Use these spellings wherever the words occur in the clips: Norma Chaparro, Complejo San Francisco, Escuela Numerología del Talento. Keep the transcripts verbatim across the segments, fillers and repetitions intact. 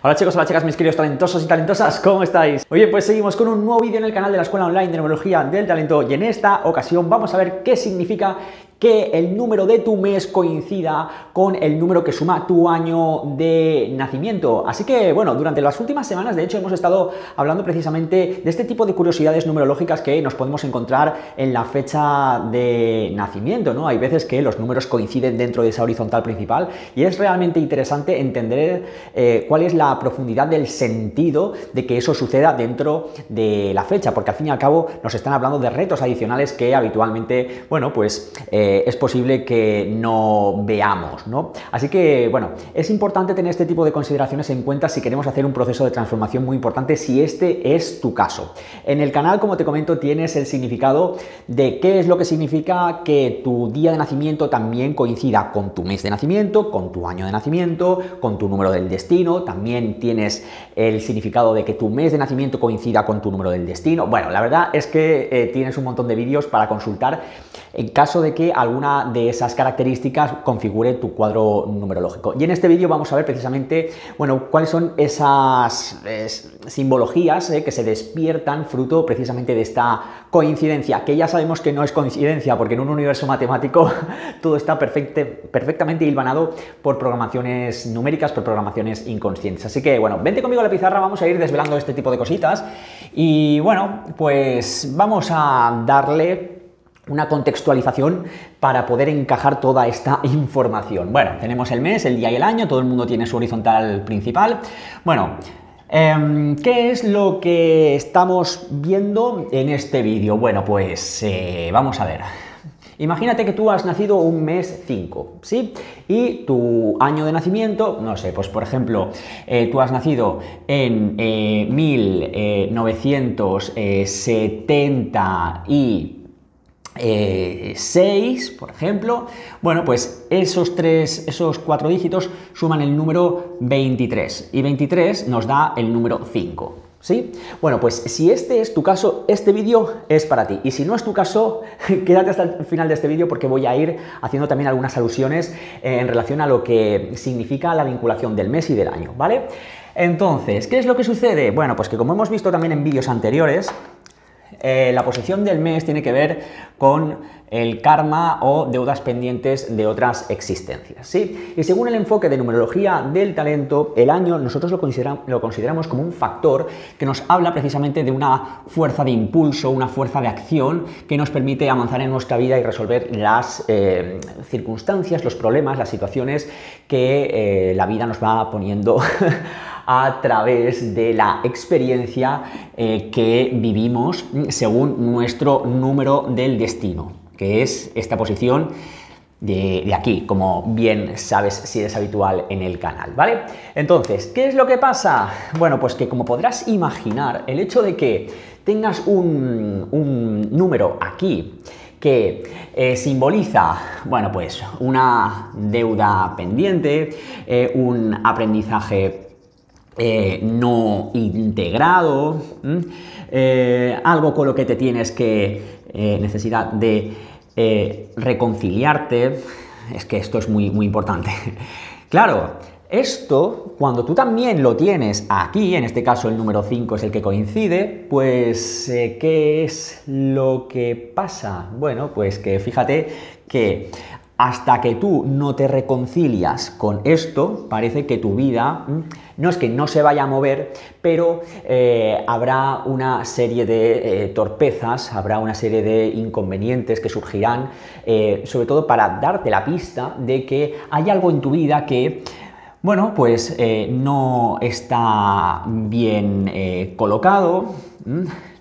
Hola chicos, hola chicas, mis queridos talentosos y talentosas, ¿cómo estáis? Oye, pues seguimos con un nuevo vídeo en el canal de la Escuela Online de Numerología del Talento y en esta ocasión vamos a ver qué significa que el número de tu mes coincida con el número que suma tu año de nacimiento. Así que, bueno, durante las últimas semanas, de hecho, hemos estado hablando precisamente de este tipo de curiosidades numerológicas que nos podemos encontrar en la fecha de nacimiento, ¿no? Hay veces que los números coinciden dentro de esa horizontal principal y es realmente interesante entender eh, cuál es la profundidad del sentido de que eso suceda dentro de la fecha, porque al fin y al cabo nos están hablando de retos adicionales que habitualmente, bueno, pues... Eh, es posible que no veamos, ¿no? Así que, bueno, es importante tener este tipo de consideraciones en cuenta si queremos hacer un proceso de transformación muy importante, si este es tu caso. En el canal, como te comento, tienes el significado de qué es lo que significa que tu día de nacimiento también coincida con tu mes de nacimiento, con tu año de nacimiento, con tu número del destino. También tienes el significado de que tu mes de nacimiento coincida con tu número del destino. Bueno, la verdad es que eh, tienes un montón de vídeos para consultar en caso de que alguna de esas características configure tu cuadro numerológico. Y en este vídeo vamos a ver precisamente, bueno, cuáles son esas es, simbologías eh, que se despiertan fruto precisamente de esta coincidencia, que ya sabemos que no es coincidencia, porque en un universo matemático todo está perfecte, perfectamente hilvanado por programaciones numéricas, por programaciones inconscientes. Así que, bueno, vente conmigo a la pizarra, vamos a ir desvelando este tipo de cositas y, bueno, pues vamos a darle una contextualización para poder encajar toda esta información. Bueno, tenemos el mes, el día y el año, todo el mundo tiene su horizontal principal. Bueno, eh, ¿qué es lo que estamos viendo en este vídeo? Bueno, pues eh, vamos a ver. Imagínate que tú has nacido un mes cinco, ¿sí? Y tu año de nacimiento, no sé, pues por ejemplo, eh, tú has nacido en eh, mil novecientos setenta y... Eh, seis, por ejemplo. Bueno, pues esos tres, esos cuatro dígitos suman el número veintitrés y veintitrés nos da el número cinco, ¿sí? Bueno, pues si este es tu caso, este vídeo es para ti, y si no es tu caso, quédate hasta el final de este vídeo porque voy a ir haciendo también algunas alusiones en relación a lo que significa la vinculación del mes y del año, ¿vale? Entonces, ¿qué es lo que sucede? Bueno, pues que como hemos visto también en vídeos anteriores, Eh, la posición del mes tiene que ver con el karma o deudas pendientes de otras existencias, ¿sí? Y según el enfoque de numerología del talento, el año nosotros lo, considera- lo consideramos como un factor que nos habla precisamente de una fuerza de impulso, una fuerza de acción que nos permite avanzar en nuestra vida y resolver las eh, circunstancias, los problemas, las situaciones que eh, la vida nos va poniendo a través de la experiencia eh, que vivimos según nuestro número del destino, que es esta posición de, de aquí, como bien sabes si eres habitual en el canal, ¿vale? Entonces, ¿qué es lo que pasa? Bueno, pues que como podrás imaginar, el hecho de que tengas un, un número aquí que eh, simboliza, bueno, pues una deuda pendiente, eh, un aprendizaje Eh, no integrado, eh, algo con lo que te tienes que eh, necesidad de eh, reconciliarte, es que esto es muy, muy importante. Claro, esto, cuando tú también lo tienes aquí, en este caso el número cinco es el que coincide, pues eh, ¿qué es lo que pasa? Bueno, pues que fíjate que hasta que tú no te reconcilias con esto, parece que tu vida no es que no se vaya a mover, pero eh, habrá una serie de eh, torpezas, habrá una serie de inconvenientes que surgirán, eh, sobre todo para darte la pista de que hay algo en tu vida que, bueno, pues eh, no está bien eh, colocado,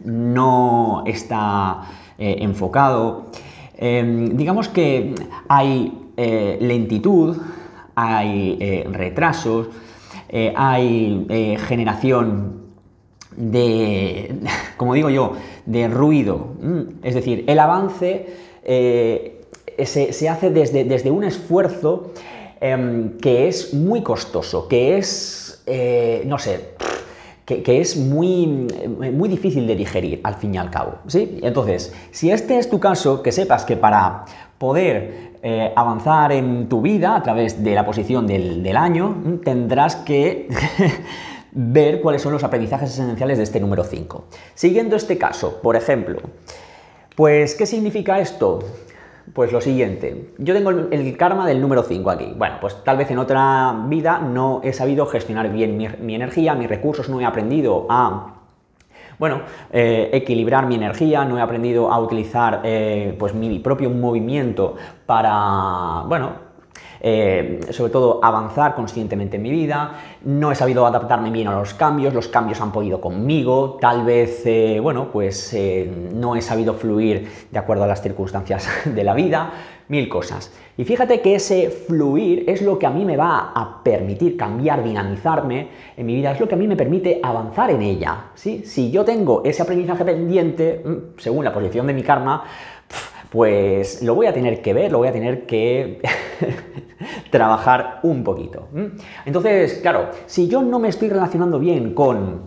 no está eh, enfocado. Eh, digamos que hay eh, lentitud, hay eh, retrasos, eh, hay eh, generación de, como digo yo, de ruido. Es decir, el avance eh, se, se hace desde, desde un esfuerzo eh, que es muy costoso, que es, eh, no sé, Que, que es muy, muy difícil de digerir al fin y al cabo, ¿sí? Entonces, si este es tu caso, que sepas que para poder eh, avanzar en tu vida a través de la posición del, del año, tendrás que ver cuáles son los aprendizajes esenciales de este número cinco. Siguiendo este caso, por ejemplo, pues, ¿qué significa esto? Pues lo siguiente, yo tengo el, el karma del número cinco aquí. Bueno, pues tal vez en otra vida no he sabido gestionar bien mi, mi energía, mis recursos, no he aprendido a, bueno, eh, equilibrar mi energía, no he aprendido a utilizar eh, pues mi propio movimiento para, bueno, Eh, sobre todo avanzar conscientemente en mi vida, no he sabido adaptarme bien a los cambios, los cambios han podido conmigo, tal vez, eh, bueno, pues eh, no he sabido fluir de acuerdo a las circunstancias de la vida, mil cosas. Y fíjate que ese fluir es lo que a mí me va a permitir cambiar, dinamizarme en mi vida, es lo que a mí me permite avanzar en ella, ¿sí? Si yo tengo ese aprendizaje pendiente, según la posición de mi karma, pues lo voy a tener que ver, lo voy a tener que trabajar un poquito. Entonces, claro, si yo no me estoy relacionando bien con,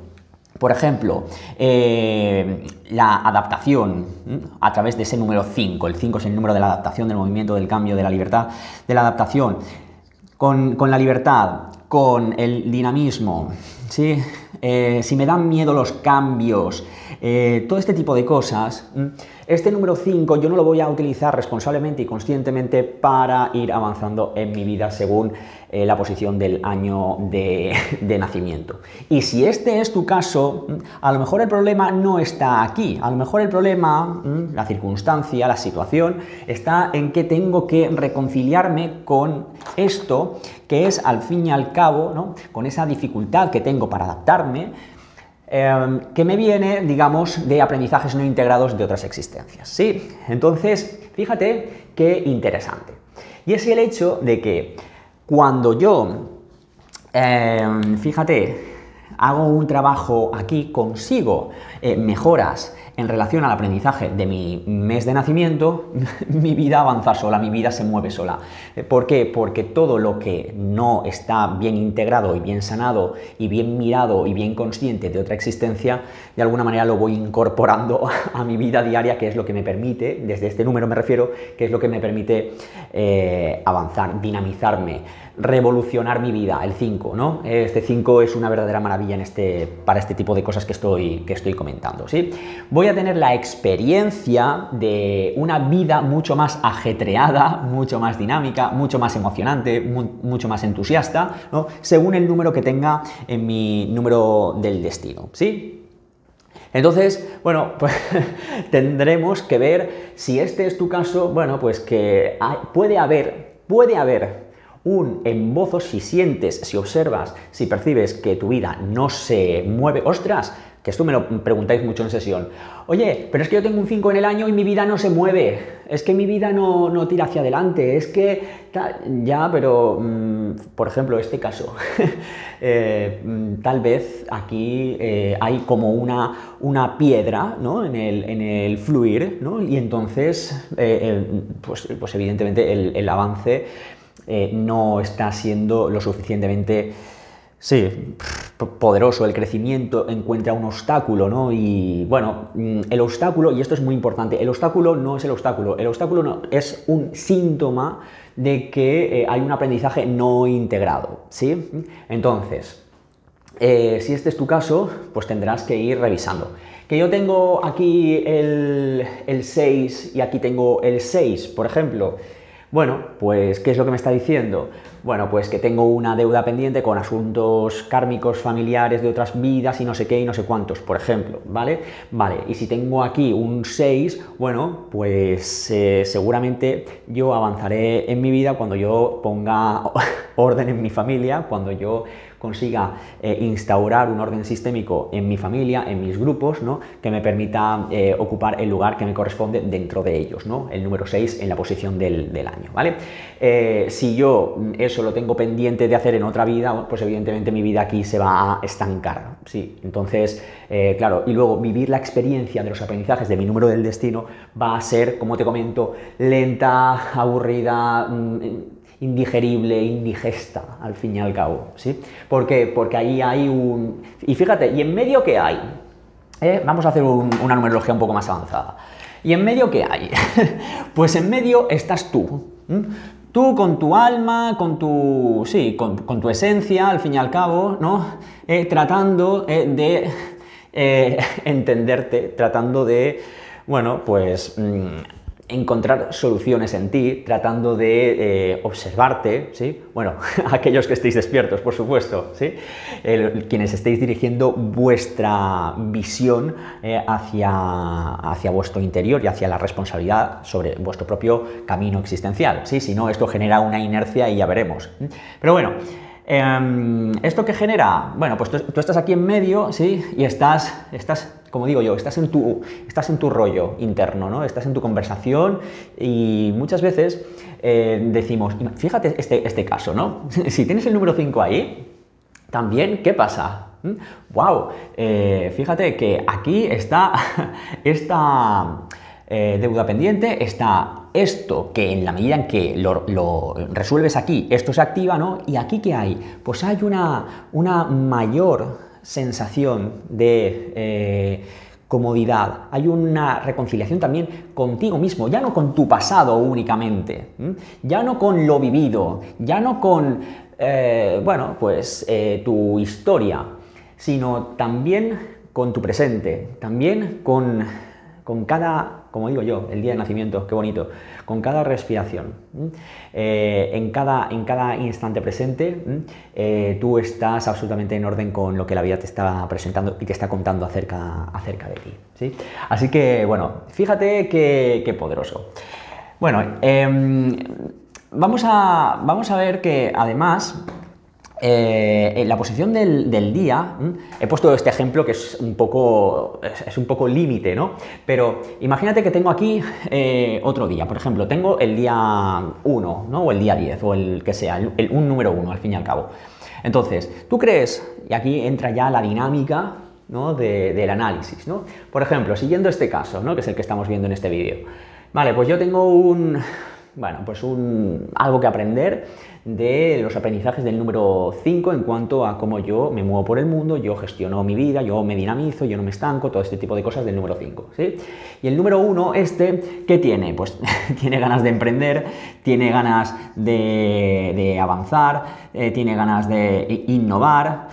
por ejemplo, eh, la adaptación a través de ese número cinco, el cinco es el número de la adaptación, del movimiento, del cambio, de la libertad, de la adaptación, con, con la libertad, con el dinamismo, ¿sí? Eh, si me dan miedo los cambios, eh, todo este tipo de cosas, este número cinco yo no lo voy a utilizar responsablemente y conscientemente para ir avanzando en mi vida según eh, la posición del año de, de nacimiento. Y si este es tu caso, a lo mejor el problema no está aquí, a lo mejor el problema, la circunstancia, la situación, está en que tengo que reconciliarme con esto, que es al fin y al cabo, ¿no?, con esa dificultad que tengo para adaptarme, eh, que me viene, digamos, de aprendizajes no integrados de otras existencias, ¿sí? Entonces, fíjate qué interesante. Y es el hecho de que cuando yo, eh, fíjate, hago un trabajo aquí, consigo eh, mejoras en relación al aprendizaje de mi mes de nacimiento, mi vida avanza sola, mi vida se mueve sola. ¿Por qué? Porque todo lo que no está bien integrado y bien sanado y bien mirado y bien consciente de otra existencia, de alguna manera lo voy incorporando a mi vida diaria, que es lo que me permite, desde este número me refiero, que es lo que me permite eh, avanzar, dinamizarme, revolucionar mi vida, el cinco, ¿no? Este cinco es una verdadera maravilla en este, para este tipo de cosas que estoy, que estoy comentando, ¿sí? Voy a tener la experiencia de una vida mucho más ajetreada, mucho más dinámica, mucho más emocionante, mu mucho más entusiasta, ¿no?, según el número que tenga en mi número del destino, ¿sí? Entonces, bueno, pues tendremos que ver si este es tu caso, bueno, pues que hay, puede haber, puede haber un embozo si sientes, si observas, si percibes que tu vida no se mueve. ¡Ostras! Que esto me lo preguntáis mucho en sesión. Oye, pero es que yo tengo un cinco en el año y mi vida no se mueve. Es que mi vida no, no tira hacia adelante. Es que... Ya, pero... Mmm, por ejemplo, este caso. eh, tal vez aquí eh, hay como una, una piedra, ¿no?, en el, en el fluir, ¿no? Y entonces, eh, el, pues, pues evidentemente el, el avance... Eh, no está siendo lo suficientemente, sí, poderoso, el crecimiento encuentra un obstáculo, ¿no? Y bueno, el obstáculo, y esto es muy importante, el obstáculo no es el obstáculo, el obstáculo no, es un síntoma de que eh, hay un aprendizaje no integrado, ¿sí? Entonces, eh, si este es tu caso, pues tendrás que ir revisando. Que yo tengo aquí el, el seis y aquí tengo el seis, por ejemplo. Bueno, pues, ¿qué es lo que me está diciendo? Bueno, pues que tengo una deuda pendiente con asuntos kármicos, familiares de otras vidas y no sé qué y no sé cuántos, por ejemplo, ¿vale? Vale, y si tengo aquí un seis, bueno, pues eh, seguramente yo avanzaré en mi vida cuando yo ponga orden en mi familia, cuando yo consiga eh, instaurar un orden sistémico en mi familia, en mis grupos, ¿no?, que me permita eh, ocupar el lugar que me corresponde dentro de ellos, ¿no?, el número seis en la posición del, del año, ¿vale? Eh, si yo eso lo tengo pendiente de hacer en otra vida, pues evidentemente mi vida aquí se va a estancar, ¿no? Sí, entonces, eh, claro, y luego vivir la experiencia de los aprendizajes de mi número del destino va a ser, como te comento, lenta, aburrida, mmm, indigerible, indigesta, al fin y al cabo, ¿sí? ¿Por qué? Porque ahí hay un... Y fíjate, ¿y en medio qué hay? ¿Eh? Vamos a hacer un, una numerología un poco más avanzada. ¿Y en medio qué hay? Pues en medio estás tú, ¿Mm? Tú con tu alma, con tu, sí, con, con tu esencia, al fin y al cabo, ¿no? Eh, tratando eh, de eh, entenderte, tratando de, bueno, pues Mmm, encontrar soluciones en ti, tratando de eh, observarte, ¿sí? Bueno, aquellos que estéis despiertos, por supuesto, ¿sí? El, quienes estéis dirigiendo vuestra visión eh, hacia, hacia vuestro interior y hacia la responsabilidad sobre vuestro propio camino existencial, ¿sí? Si no, esto genera una inercia y ya veremos. Pero bueno, eh, ¿esto qué genera? Bueno, pues tú, tú estás aquí en medio, ¿sí? Y estás... estás como digo yo, estás en tu, estás en tu rollo interno, ¿no? Estás en tu conversación y muchas veces eh, decimos, fíjate este, este caso, ¿no? Si tienes el número cinco ahí, también, ¿qué pasa? ¡Wow! Eh, fíjate que aquí está esta eh, deuda pendiente, está esto, que en la medida en que lo, lo resuelves aquí, esto se activa, ¿no? ¿Y aquí qué hay? Pues hay una, una mayor sensación de eh, comodidad, hay una reconciliación también contigo mismo, ya no con tu pasado únicamente, ¿m? Ya no con lo vivido, ya no con, eh, bueno, pues eh, tu historia, sino también con tu presente, también con, con cada, como digo yo, el día de nacimiento, qué bonito, con cada respiración, eh, en, cada, en cada instante presente, eh, tú estás absolutamente en orden con lo que la vida te está presentando y te está contando acerca, acerca de ti, ¿sí? Así que, bueno, fíjate qué, qué poderoso. Bueno, eh, vamos, a, vamos a ver que, además, Eh, en la posición del, del día, ¿m? He puesto este ejemplo que es un poco, es, es un poco límite, ¿no? Pero imagínate que tengo aquí eh, otro día, por ejemplo, tengo el día uno, ¿no? O el día diez, o el que sea, el, el, un número uno, al fin y al cabo. Entonces, tú crees, y aquí entra ya la dinámica, ¿no? De, del análisis, ¿no? Por ejemplo, siguiendo este caso, ¿no? Que es el que estamos viendo en este vídeo. Vale, pues yo tengo un... Bueno, pues un, algo que aprender de los aprendizajes del número cinco en cuanto a cómo yo me muevo por el mundo, yo gestiono mi vida, yo me dinamizo, yo no me estanco, todo este tipo de cosas del número cinco, ¿sí? Y el número uno, este, ¿qué tiene? Pues tiene ganas de emprender, tiene ganas de, de avanzar, eh, tiene ganas de innovar,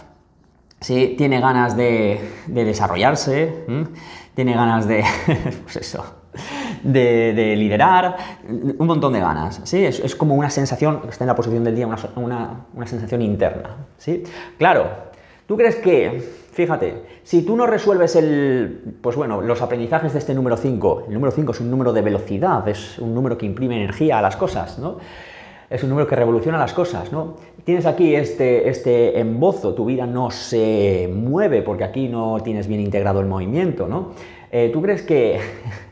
¿sí? Tiene ganas de, de desarrollarse, ¿eh? Tiene ganas de... pues eso... De, de liderar, un montón de ganas, ¿sí? Es, es como una sensación, está en la posición del día, una, una, una sensación interna, ¿sí? Claro, ¿tú crees que, fíjate, si tú no resuelves el, pues bueno, los aprendizajes de este número cinco, el número cinco es un número de velocidad, es un número que imprime energía a las cosas, ¿no? Es un número que revoluciona las cosas, ¿no? Tienes aquí este, este embozo, tu vida no se mueve porque aquí no tienes bien integrado el movimiento, ¿no? Eh, ¿Tú crees que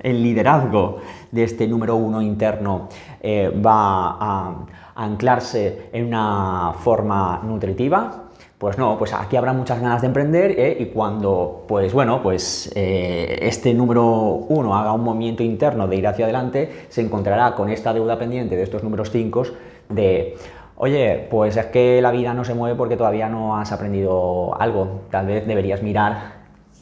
el liderazgo de este número uno interno eh, va a, a anclarse en una forma nutritiva? Pues no, pues aquí habrá muchas ganas de emprender, ¿eh? Y cuando, pues bueno, pues eh, este número uno haga un movimiento interno de ir hacia adelante, se encontrará con esta deuda pendiente de estos números cinco de, oye, pues es que la vida no se mueve porque todavía no has aprendido algo, tal vez deberías mirar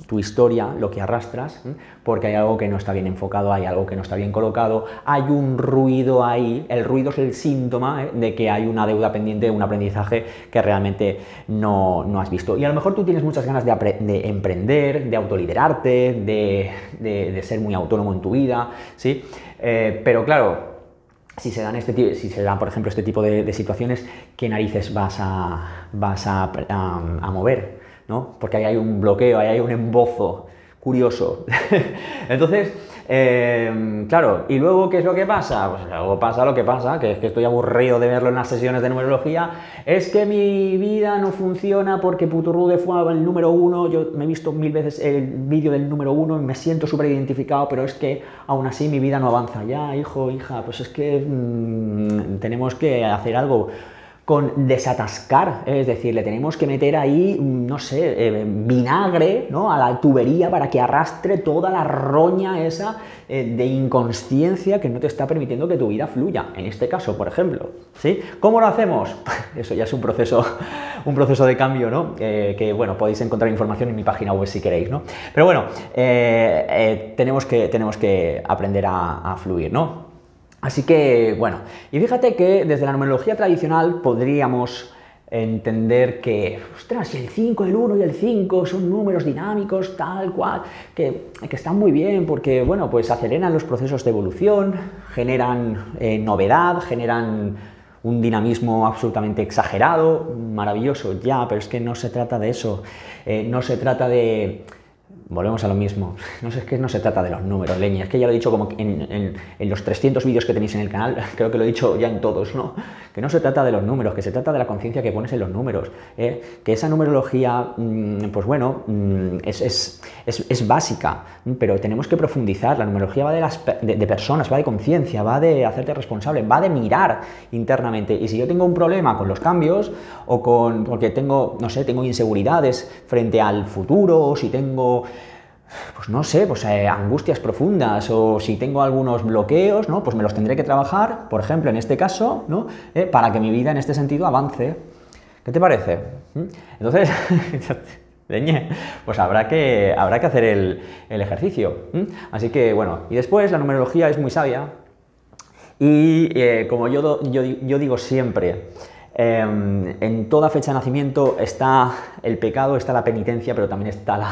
tu historia, lo que arrastras, ¿eh? Porque hay algo que no está bien enfocado, hay algo que no está bien colocado, hay un ruido ahí, el ruido es el síntoma, ¿eh? De que hay una deuda pendiente, un aprendizaje que realmente no, no has visto. Y a lo mejor tú tienes muchas ganas de, de emprender, de autoliderarte, de, de, de ser muy autónomo en tu vida, ¿sí? Eh, pero claro, si se dan este, si se dan, por ejemplo, este tipo de, de situaciones, ¿qué narices vas a, vas a, a, a mover? ¿No? Porque ahí hay un bloqueo, ahí hay un embozo curioso. Entonces, eh, claro, ¿y luego qué es lo que pasa? Pues luego pasa lo que pasa, que es que estoy aburrido de verlo en las sesiones de numerología, es que mi vida no funciona porque Puturrude fue el número uno, yo me he visto mil veces el vídeo del número uno, me siento súper identificado, pero es que aún así mi vida no avanza. Ya, hijo, hija, pues es que mmm, tenemos que hacer algo con desatascar, es decir, le tenemos que meter ahí, no sé, eh, vinagre, ¿no? A la tubería para que arrastre toda la roña esa eh, de inconsciencia que no te está permitiendo que tu vida fluya, en este caso, por ejemplo, ¿sí? ¿Cómo lo hacemos? Eso ya es un proceso, un proceso de cambio, ¿no? Eh, que, bueno, podéis encontrar información en mi página web si queréis, ¿no? Pero bueno, eh, eh, tenemos que, tenemos que aprender a, a fluir, ¿no? Así que, bueno, y fíjate que desde la numerología tradicional podríamos entender que, ostras, el cinco, el uno y el cinco son números dinámicos, tal cual, que, que están muy bien porque, bueno, pues aceleran los procesos de evolución, generan eh, novedad, generan un dinamismo absolutamente exagerado, maravilloso, ya, pero es que no se trata de eso, eh, no se trata de... Volvemos a lo mismo. No sé, es que no se trata de los números, leña. Es que ya lo he dicho como en, en, en los trescientos vídeos que tenéis en el canal, creo que lo he dicho ya en todos, ¿no? Que no se trata de los números, que se trata de la conciencia que pones en los números. ¿eh? Que esa numerología, pues bueno, es, es, es, es básica, pero tenemos que profundizar. La numerología va de, las, de, de personas, va de conciencia, va de hacerte responsable, va de mirar internamente. Y si yo tengo un problema con los cambios o con... porque tengo, no sé, tengo inseguridades frente al futuro, o si tengo... pues no sé, pues eh, angustias profundas, o si tengo algunos bloqueos, ¿no? Pues me los tendré que trabajar, por ejemplo, en este caso, ¿no? Eh, para que mi vida en este sentido avance. ¿Qué te parece? ¿Mm? Entonces, pues habrá que, habrá que hacer el, el ejercicio. ¿Mm? Así que, bueno, y después la numerología es muy sabia. Y eh, como yo, do, yo, yo digo siempre, Eh, en toda fecha de nacimiento está el pecado, está la penitencia, pero también está la,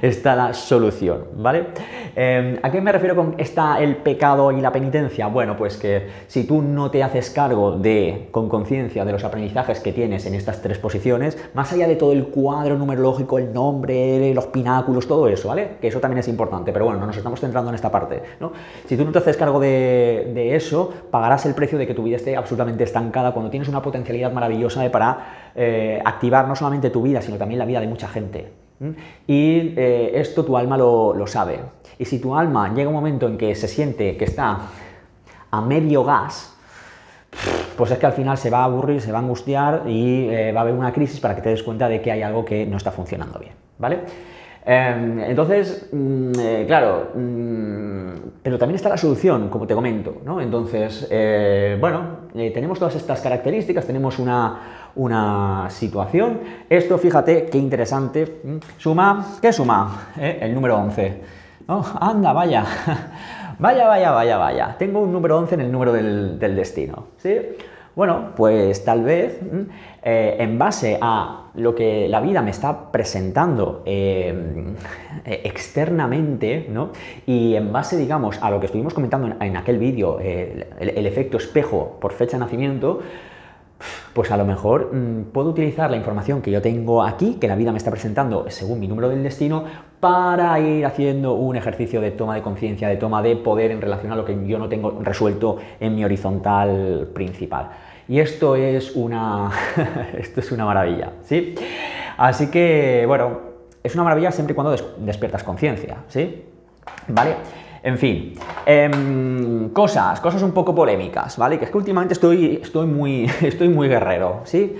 está la solución, ¿vale? Eh, ¿A qué me refiero con está el pecado y la penitencia? Bueno, pues que si tú no te haces cargo de, con conciencia, de los aprendizajes que tienes en estas tres posiciones, más allá de todo el cuadro numerológico, el nombre, los pináculos, todo eso, ¿vale? Que eso también es importante, pero bueno, nos estamos centrando en esta parte, ¿no? Si tú no te haces cargo de, de eso, pagarás el precio de que tu vida esté absolutamente estancada cuando tienes una potencialidad maravillosa para eh, activar no solamente tu vida, sino también la vida de mucha gente. ¿Mm? Y eh, esto tu alma lo, lo sabe. Y si tu alma llega un momento en que se siente que está a medio gas, pues es que al final se va a aburrir, se va a angustiar y eh, va a haber una crisis para que te des cuenta de que hay algo que no está funcionando bien, ¿vale? Eh, entonces, eh, claro, eh, pero también está la solución, como te comento, ¿no? Entonces, eh, bueno, eh, tenemos todas estas características, tenemos una, una situación. Esto, fíjate, qué interesante. Suma, ¿qué suma? Eh, el número once. Oh, anda, vaya. Vaya, vaya, vaya, vaya. Tengo un número once en el número del, del destino, ¿sí? Bueno, pues tal vez eh, en base a lo que la vida me está presentando eh, externamente, ¿no? Y en base, digamos, a lo que estuvimos comentando en, en aquel vídeo, eh, el, el efecto espejo por fecha de nacimiento, pues a lo mejor mmm, puedo utilizar la información que yo tengo aquí, que la vida me está presentando según mi número del destino, para ir haciendo un ejercicio de toma de conciencia, de toma de poder en relación a lo que yo no tengo resuelto en mi horizontal principal. Y esto es una, esto es una maravilla, ¿sí? Así que, bueno, es una maravilla siempre y cuando des despiertas conciencia, ¿sí? ¿Vale? En fin, eh, cosas, cosas un poco polémicas, ¿vale? Que es que últimamente estoy, estoy, muy, estoy muy guerrero, ¿sí?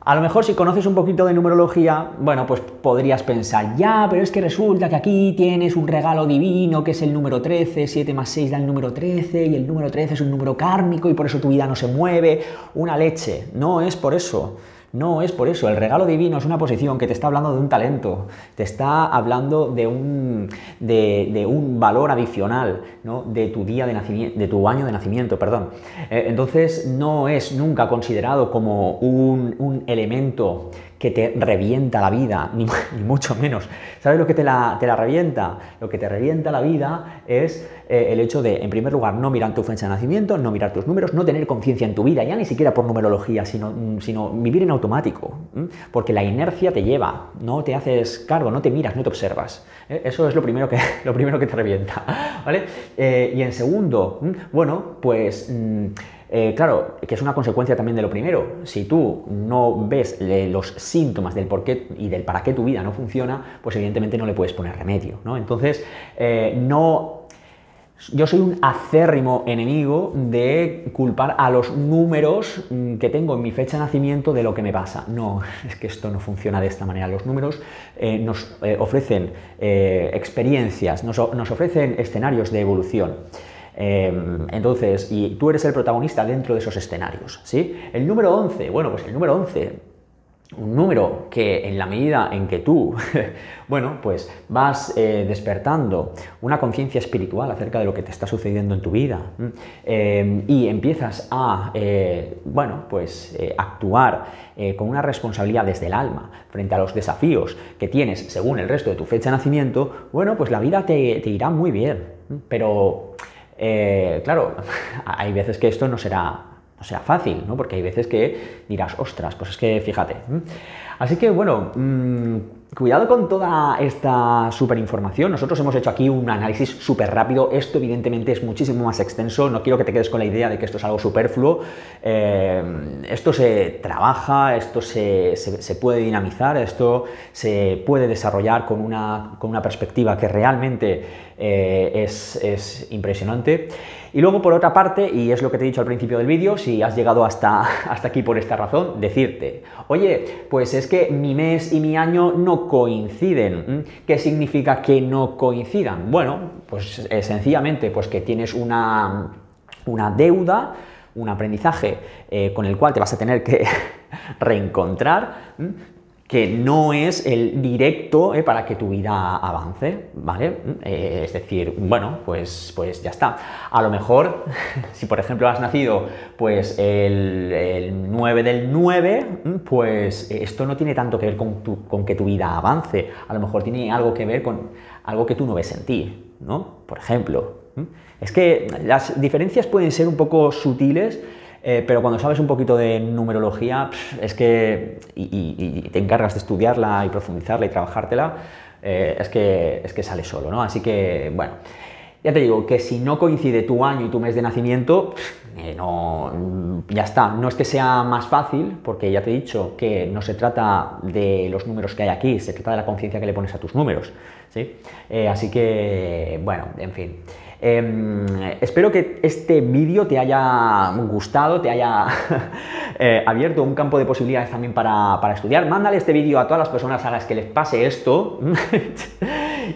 A lo mejor si conoces un poquito de numerología, bueno, pues podrías pensar, ya, pero es que resulta que aquí tienes un regalo divino que es el número trece, siete más seis da el número trece, y el número trece es un número kármico y por eso tu vida no se mueve, una leche. No es por eso, no es por eso. El regalo divino es una posición que te está hablando de un talento, te está hablando de un, de, de un valor adicional, ¿no? De tu día de nacimiento, de tu año de nacimiento, perdón. Eh, entonces no es nunca considerado como un, un elemento que te revienta la vida, ni, ni mucho menos. ¿Sabes lo que te la, te la revienta? Lo que te revienta la vida es eh, el hecho de, en primer lugar, no mirar tu fecha de nacimiento, no mirar tus números, no tener conciencia en tu vida, ya ni siquiera por numerología, sino, sino vivir en automático, ¿eh? Porque la inercia te lleva, no te haces cargo, no te miras, no te observas. ¿eh? Eso es lo primero que, lo primero que te revienta, ¿vale? Eh, y en segundo, ¿eh? bueno, pues... Mmm, Eh, claro, que es una consecuencia también de lo primero. Si tú no ves los síntomas del por qué y del para qué tu vida no funciona, pues evidentemente no le puedes poner remedio, ¿no? Entonces, eh, no... yo soy un acérrimo enemigo de culpar a los números que tengo en mi fecha de nacimiento de lo que me pasa. No, es que esto no funciona de esta manera. Los números eh, nos eh, ofrecen eh, experiencias, nos, nos ofrecen escenarios de evolución. Entonces, y tú eres el protagonista dentro de esos escenarios, ¿sí? El número once, bueno, pues el número once un número que en la medida en que tú, bueno, pues vas eh, despertando una conciencia espiritual acerca de lo que te está sucediendo en tu vida eh, y empiezas a, eh, bueno, pues eh, actuar eh, con una responsabilidad desde el alma frente a los desafíos que tienes según el resto de tu fecha de nacimiento, bueno, pues la vida te, te irá muy bien, pero eh, claro, hay veces que esto no será... no sea fácil, ¿no? Porque hay veces que dirás, ostras, pues es que fíjate. Así que, bueno, mmm, cuidado con toda esta superinformación. Nosotros hemos hecho aquí un análisis súper rápido. Esto, evidentemente, es muchísimo más extenso. No quiero que te quedes con la idea de que esto es algo superfluo. Eh, esto se trabaja, esto se, se, se puede dinamizar, esto se puede desarrollar con una, con una perspectiva que realmente eh, es, es impresionante. Y luego, por otra parte, y es lo que te he dicho al principio del vídeo, si has llegado hasta, hasta aquí por esta razón, decirte, oye, pues es que mi mes y mi año no coinciden. ¿Qué significa que no coincidan? Bueno, pues eh, sencillamente pues que tienes una, una deuda, un aprendizaje eh, con el cual te vas a tener que reencontrar, ¿m? Que no es el directo eh, para que tu vida avance, ¿vale? Eh, es decir, bueno, pues, pues ya está. A lo mejor, si por ejemplo has nacido pues el, el nueve del nueve, pues esto no tiene tanto que ver con, tu, con que tu vida avance. A lo mejor tiene algo que ver con algo que tú no ves en ti, ¿no? Por ejemplo. Es que las diferencias pueden ser un poco sutiles, Eh, pero cuando sabes un poquito de numerología, pff, es que y, y, y te encargas de estudiarla y profundizarla y trabajártela, eh, es, que, es que sale solo, ¿no? Así que, bueno, ya te digo que si no coincide tu año y tu mes de nacimiento, pff, eh, no, ya está. No es que sea más fácil, porque ya te he dicho que no se trata de los números que hay aquí, se trata de la conciencia que le pones a tus números, ¿sí? Eh, así que, bueno, en fin. Eh, espero que este vídeo te haya gustado, te haya eh, abierto un campo de posibilidades también para, para estudiar. Mándale este vídeo a todas las personas a las que les pase esto.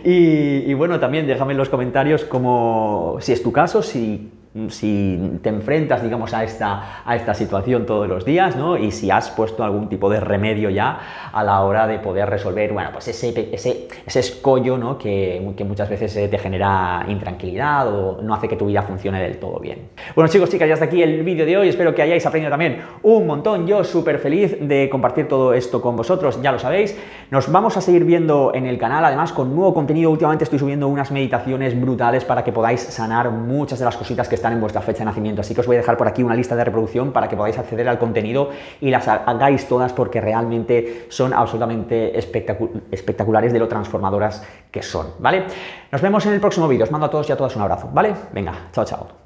y, y bueno, también déjame en los comentarios como si es tu caso, si... si te enfrentas, digamos, a esta, a esta situación todos los días, ¿no? Y si has puesto algún tipo de remedio ya a la hora de poder resolver, bueno, pues ese, ese, ese escollo, ¿no? Que, que muchas veces te genera intranquilidad o no hace que tu vida funcione del todo bien. Bueno, chicos, chicas, ya hasta aquí el vídeo de hoy. Espero que hayáis aprendido también un montón. Yo súper feliz de compartir todo esto con vosotros, ya lo sabéis. Nos vamos a seguir viendo en el canal, además, con nuevo contenido. Últimamente estoy subiendo unas meditaciones brutales para que podáis sanar muchas de las cositas que están en vuestra fecha de nacimiento, así que os voy a dejar por aquí una lista de reproducción para que podáis acceder al contenido y las hagáis todas, porque realmente son absolutamente espectacu- espectaculares de lo transformadoras que son, ¿vale? Nos vemos en el próximo vídeo, os mando a todos y a todas un abrazo, ¿vale? Venga, chao, chao.